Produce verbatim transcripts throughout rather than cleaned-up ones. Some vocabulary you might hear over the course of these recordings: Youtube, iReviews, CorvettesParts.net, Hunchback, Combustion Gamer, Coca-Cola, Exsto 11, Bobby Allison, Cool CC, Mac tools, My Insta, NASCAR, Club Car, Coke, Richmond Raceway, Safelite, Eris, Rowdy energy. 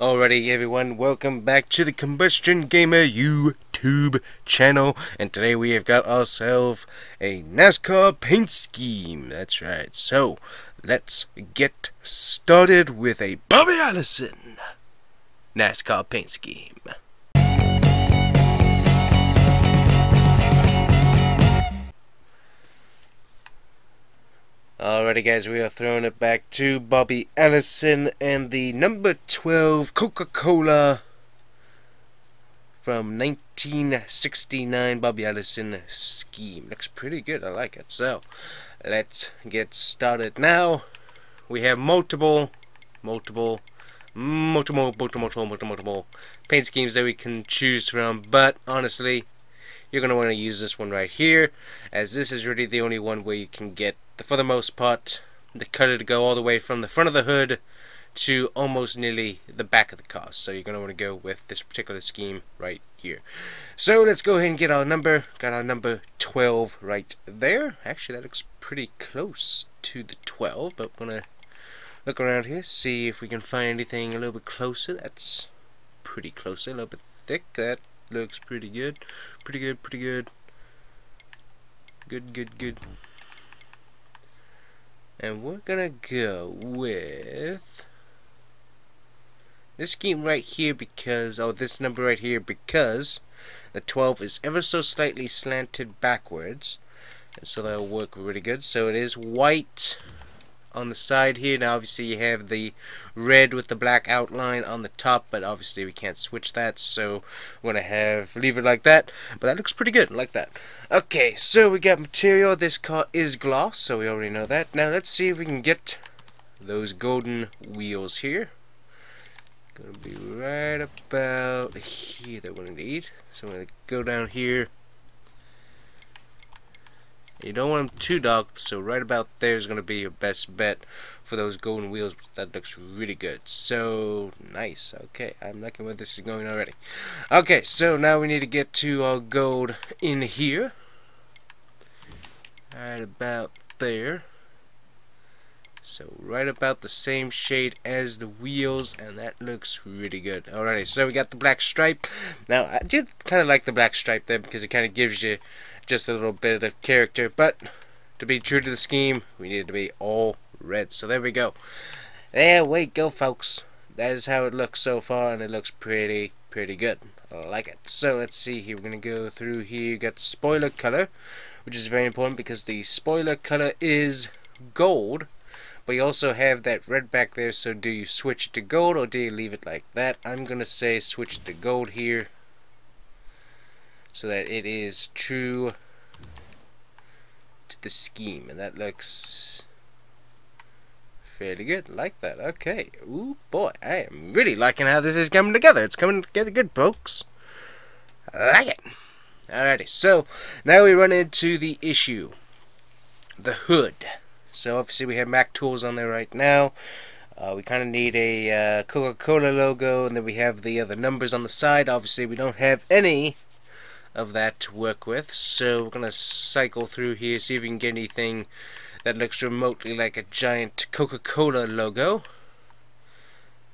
Alrighty everyone, welcome back to the Combustion Gamer YouTube channel, and today we have got ourselves a NASCAR paint scheme. That's right, so let's get started with a Bobby Allison NASCAR paint scheme. Alrighty guys, we are throwing it back to Bobby Allison and the number twelve Coca-Cola from nineteen sixty-nine Bobby Allison scheme. Looks pretty good, I like it. So, let's get started now. We have multiple, multiple, multiple, multiple, multiple, multiple paint schemes that we can choose from, but honestly, you're going to want to use this one right here, as this is really the only one where you can get, for the most part, the color to go all the way from the front of the hood to almost nearly the back of the car. So you're going to want to go with this particular scheme right here. So let's go ahead and get our number. Got our number twelve right there. Actually, that looks pretty close to the twelve, but I'm going to look around here, see if we can find anything a little bit closer. That's pretty close, a little bit thick. That looks pretty good. Pretty good, pretty good. Good, good, good. And we're gonna go with this scheme right here because, oh, this number right here, because the twelve is ever so slightly slanted backwards, and so that'll work really good. So it is white on the side here. Now obviously you have the red with the black outline on the top, but obviously we can't switch that, so we're gonna have leave it like that. But that looks pretty good, like that. Okay, so we got material. This car is gloss, so we already know that. Now let's see if we can get those golden wheels here. Gonna be right about here that we're gonna need. So we're gonna go down here. You don't want them too dark, so right about there is going to be your best bet for those golden wheels. That looks really good. So nice. Okay, I'm liking where this is going already. Okay, so now we need to get to our gold in here. Right about there. So right about the same shade as the wheels, and that looks really good. Alrighty, so we got the black stripe. Now, I do kind of like the black stripe there because it kind of gives you just a little bit of character, but to be true to the scheme, we need to be all red. So there we go. There we go, folks. That is how it looks so far, and it looks pretty, pretty good. I like it. So let's see here. We're going to go through here. You got spoiler color, which is very important because the spoiler color is gold, but you also have that red back there. So do you switch to gold or do you leave it like that? I'm going to say switch to gold here, so that it is true to the scheme, and that looks fairly good. Like that. Okay. Ooh boy, I am really liking how this is coming together. It's coming together good, folks. I like it. Alrighty, so now we run into the issue, the hood. So obviously we have Mac Tools on there right now. Uh, we kind of need a uh, Coca-Cola logo, and then we have the other numbers on the side. Obviously we don't have any of that to work with, so we're gonna cycle through here, see if we can get anything that looks remotely like a giant Coca-Cola logo,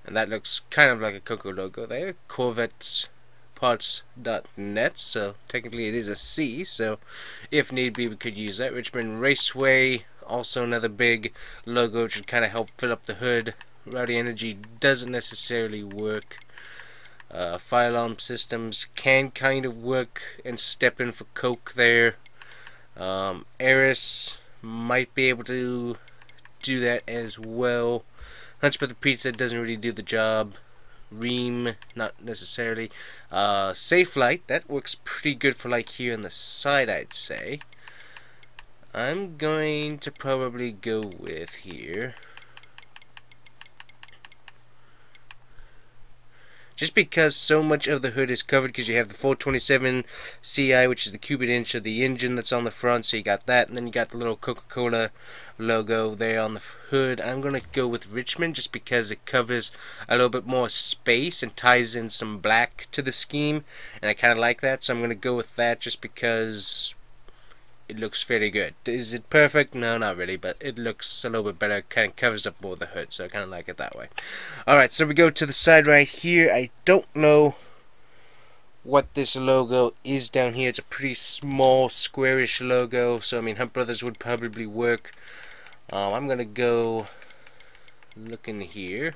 and that looks kind of like a Coca logo there. Corvettes Parts dot net, so technically it is a C, so if need be we could use that. Richmond Raceway, also another big logo, which would kind of help fill up the hood. Rowdy Energy doesn't necessarily work. Uh, fire alarm systems can kind of work and step in for Coke there. Um, Eris might be able to do that as well. Hunchback the Pizza doesn't really do the job. Ream, not necessarily. Uh, Safelite, that works pretty good for like here on the side, I'd say. I'm going to probably go with here, just because so much of the hood is covered, because you have the four twenty-seven C I, which is the cubic inch of the engine that's on the front, so you got that, and then you got the little Coca-Cola logo there on the hood. I'm going to go with Richmond, just because it covers a little bit more space and ties in some black to the scheme, and I kind of like that, so I'm going to go with that, just because it looks very good. Is it perfect? No, not really, but it looks a little bit better. It kind of covers up more the hood, so I kind of like it that way. Alright, so we go to the side right here. I don't know what this logo is down here. It's a pretty small, squarish logo, so I mean, Hunt Brothers would probably work. Um, I'm gonna go look in here.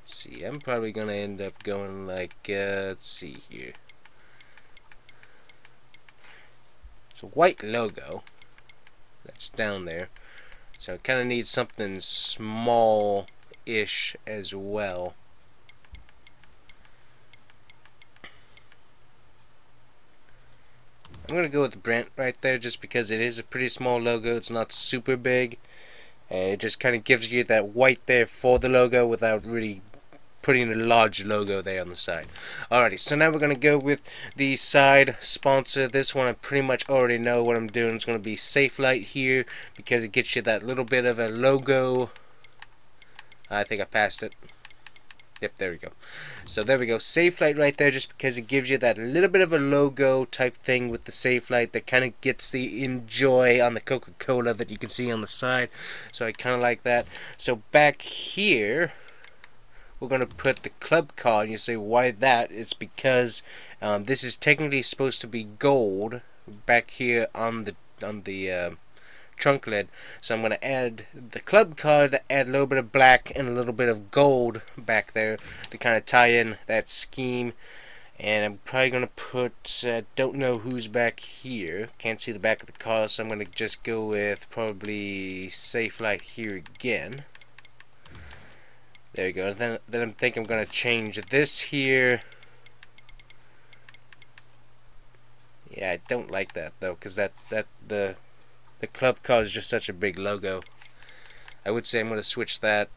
Let's see, I'm probably gonna end up going like, uh, let's see here. It's a white logo that's down there, so it kind of needs something small-ish as well. I'm gonna go with Brent right there just because it is a pretty small logo. It's not super big, and it just kind of gives you that white there for the logo without really putting a large logo there on the side. Alrighty, so now we're gonna go with the side sponsor. This one I pretty much already know what I'm doing. It's gonna be Safelite here because it gets you that little bit of a logo. I think I passed it. Yep, there we go. So there we go. Safelite right there just because it gives you that little bit of a logo type thing with the Safelite that kind of gets the enjoy on the Coca-Cola that you can see on the side. So I kind of like that. So back here, we're going to put the Club Car. And you say, why that? It's because um, this is technically supposed to be gold back here on the... on the uh, trunk lid, so I'm going to add the Club Car to add a little bit of black and a little bit of gold back there to kind of tie in that scheme. And I'm probably going to put, uh, don't know who's back here, can't see the back of the car, so I'm going to just go with probably Safelite here again. There you go. Then, then I think I'm going to change this here. Yeah, I don't like that though, because that, that, the The Club Car is just such a big logo. I would say I'm gonna switch that,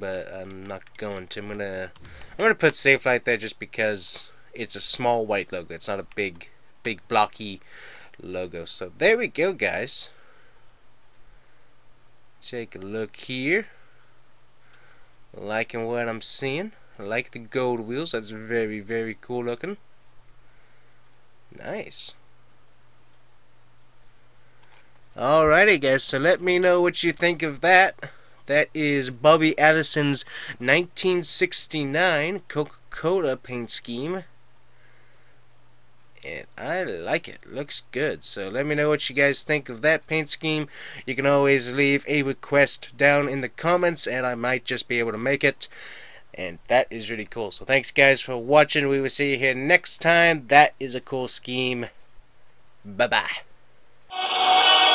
but I'm not going to. I'm gonna I'm gonna put Safelite there just because it's a small white logo. It's not a big, big blocky logo. So there we go, guys. Take a look here. Liking what I'm seeing. I like the gold wheels. That's very, very cool looking. Nice. Alrighty guys, so let me know what you think of that. That is Bobby Allison's nineteen sixty-nine Coca-Cola paint scheme. And I like it. Looks good. So let me know what you guys think of that paint scheme. You can always leave a request down in the comments and I might just be able to make it. And that is really cool. So thanks guys for watching. We will see you here next time. That is a cool scheme. Bye-bye.